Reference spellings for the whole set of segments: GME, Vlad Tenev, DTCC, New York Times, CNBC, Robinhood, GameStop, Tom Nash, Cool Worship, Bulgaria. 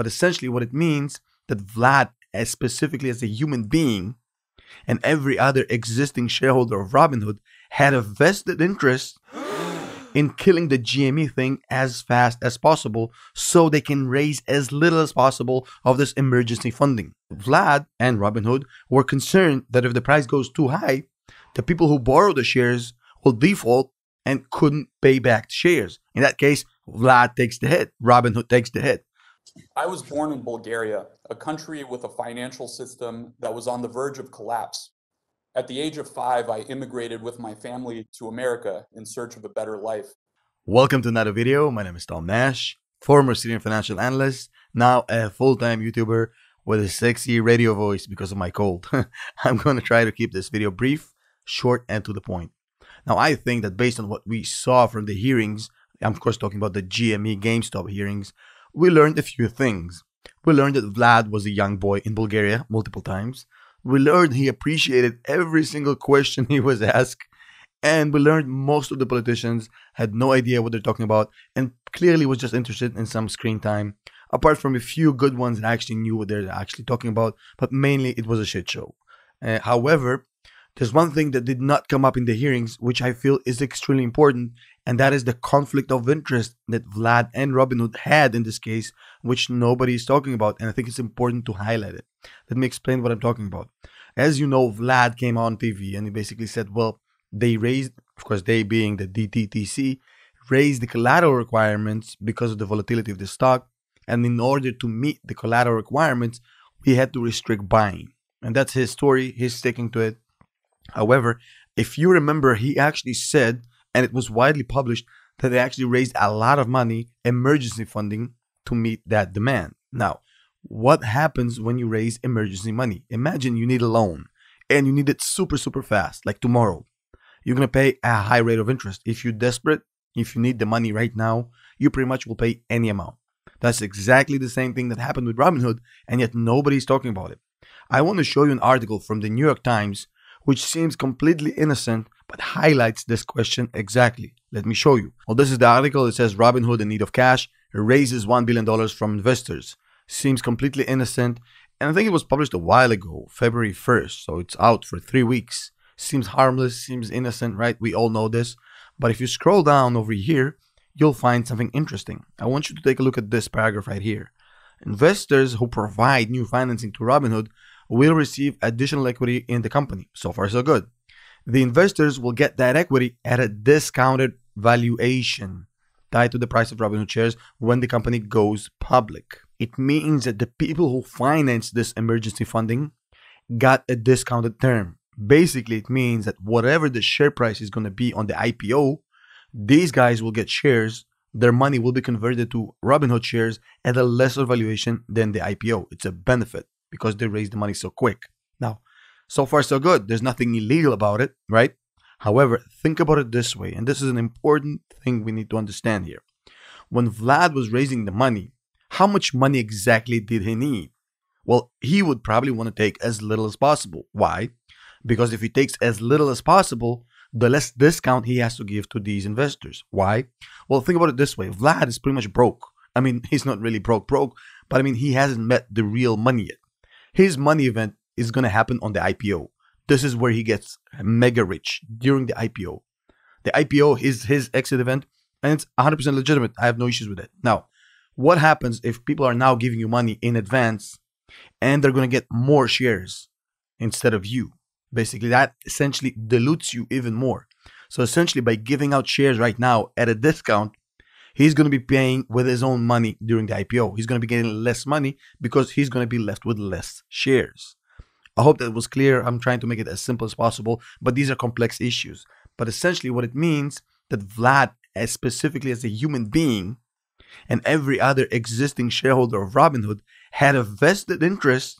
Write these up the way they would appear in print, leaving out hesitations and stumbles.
But essentially what it means that Vlad, as specifically as a human being, and every other existing shareholder of Robinhood had a vested interest in killing the GME thing as fast as possible so they can raise as little as possible of this emergency funding. Vlad and Robinhood were concerned that if the price goes too high, the people who borrow the shares will default and couldn't pay back the shares. In that case, Vlad takes the hit, Robinhood takes the hit. I was born in Bulgaria, a country with a financial system that was on the verge of collapse. At the age of 5, I immigrated with my family to America in search of a better life. Welcome to another video. My name is Tom Nash, former senior financial analyst, now a full-time YouTuber with a sexy radio voice because of my cold. I'm going to try to keep this video brief, short, and to the point. Now, I think that based on what we saw from the hearings, I'm of course talking about the GME GameStop hearings, we learned a few things. We learned that Vlad was a young boy in Bulgaria multiple times. We learned he appreciated every single question he was asked. And we learned most of the politicians had no idea what they're talking about and clearly was just interested in some screen time, apart from a few good ones that actually knew what they're actually talking about, but mainly it was a shit show. However, there's one thing that did not come up in the hearings, which I feel is extremely important, and that is the conflict of interest that Vlad and Robinhood had in this case, which nobody is talking about, and I think it's important to highlight it. Let me explain what I'm talking about. As you know, Vlad came on TV and he basically said, well, they raised, of course they being the DTCC, raised the collateral requirements because of the volatility of the stock, and in order to meet the collateral requirements, we had to restrict buying. And that's his story, he's sticking to it. However, if you remember, he actually said, and it was widely published, that they actually raised a lot of money, emergency funding, to meet that demand. Now, what happens when you raise emergency money? Imagine you need a loan, and you need it super, super fast, like tomorrow. You're going to pay a high rate of interest. If you're desperate, if you need the money right now, you pretty much will pay any amount. That's exactly the same thing that happened with Robinhood, and yet nobody's talking about it. I want to show you an article from the New York Times which seems completely innocent, but highlights this question exactly. Let me show you. Well, this is the article. It says Robinhood in need of cash raises $1 billion from investors. Seems completely innocent. And I think it was published a while ago, February 1st. So it's out for 3 weeks. Seems harmless, seems innocent, right? We all know this. But if you scroll down over here, you'll find something interesting. I want you to take a look at this paragraph right here. Investors who provide new financing to Robinhood will receive additional equity in the company. So far, so good. The investors will get that equity at a discounted valuation tied to the price of Robinhood shares when the company goes public. It means that the people who financed this emergency funding got a discounted term. Basically, it means that whatever the share price is going to be on the IPO, these guys will get shares. Their money will be converted to Robinhood shares at a lesser valuation than the IPO. It's a benefit, because they raised the money so quick. Now, so far so good. There's nothing illegal about it, right? However, think about it this way, and this is an important thing we need to understand here. When Vlad was raising the money, how much money exactly did he need? Well, he would probably want to take as little as possible. Why? Because if he takes as little as possible, the less discount he has to give to these investors. Why? Well, think about it this way. Vlad is pretty much broke. I mean, he's not really broke, but I mean, he hasn't met the real money yet. His money event is going to happen on the IPO. This is where he gets mega rich during the IPO. The IPO is his exit event and it's 100% legitimate. I have no issues with it. Now, what happens if people are now giving you money in advance and they're going to get more shares instead of you? Basically, that essentially dilutes you even more. So essentially, by giving out shares right now at a discount, he's going to be paying with his own money during the IPO. He's going to be getting less money because he's going to be left with less shares. I hope that was clear. I'm trying to make it as simple as possible, but these are complex issues. But essentially what it means that Vlad, as specifically as a human being, and every other existing shareholder of Robinhood had a vested interest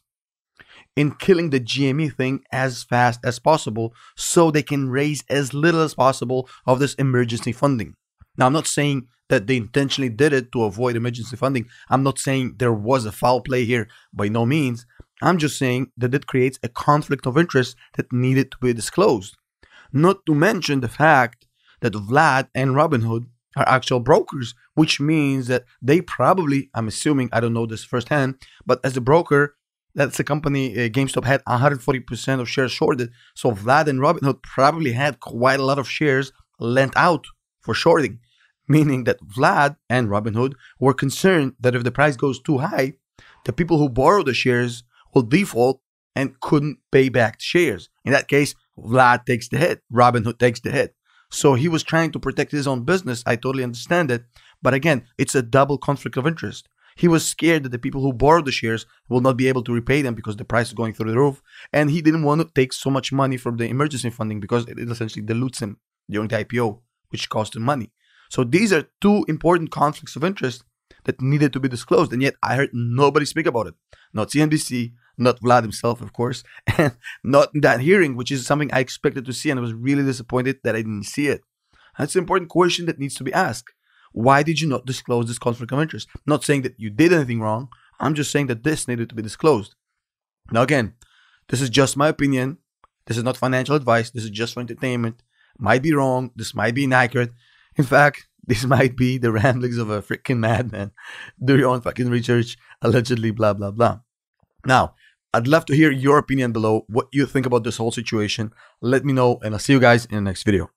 in killing the GME thing as fast as possible so they can raise as little as possible of this emergency funding. Now, I'm not saying that they intentionally did it to avoid emergency funding. I'm not saying there was a foul play here, by no means. I'm just saying that it creates a conflict of interest that needed to be disclosed. Not to mention the fact that Vlad and Robinhood are actual brokers, which means that they probably, I'm assuming, I don't know this firsthand, but as a broker, that's a company, GameStop had 140% of shares shorted. So Vlad and Robinhood probably had quite a lot of shares lent out for shorting, meaning that Vlad and Robinhood were concerned that if the price goes too high, the people who borrow the shares will default and couldn't pay back the shares. In that case, Vlad takes the hit, Robinhood takes the hit. So he was trying to protect his own business. I totally understand it. But again, it's a double conflict of interest. He was scared that the people who borrowed the shares will not be able to repay them because the price is going through the roof. And he didn't want to take so much money from the emergency funding because it essentially dilutes him during the IPO, which cost him money. So these are two important conflicts of interest that needed to be disclosed. And yet I heard nobody speak about it. Not CNBC, not Vlad himself, of course, and not in that hearing, which is something I expected to see, and I was really disappointed that I didn't see it. That's an important question that needs to be asked. Why did you not disclose this conflict of interest? I'm not saying that you did anything wrong. I'm just saying that this needed to be disclosed. Now, again, this is just my opinion. This is not financial advice. This is just for entertainment. Might be wrong. This might be inaccurate. In fact, this might be the ramblings of a freaking madman. Do your own fucking research, allegedly, blah, blah, blah. Now, I'd love to hear your opinion below, what you think about this whole situation. Let me know, and I'll see you guys in the next video.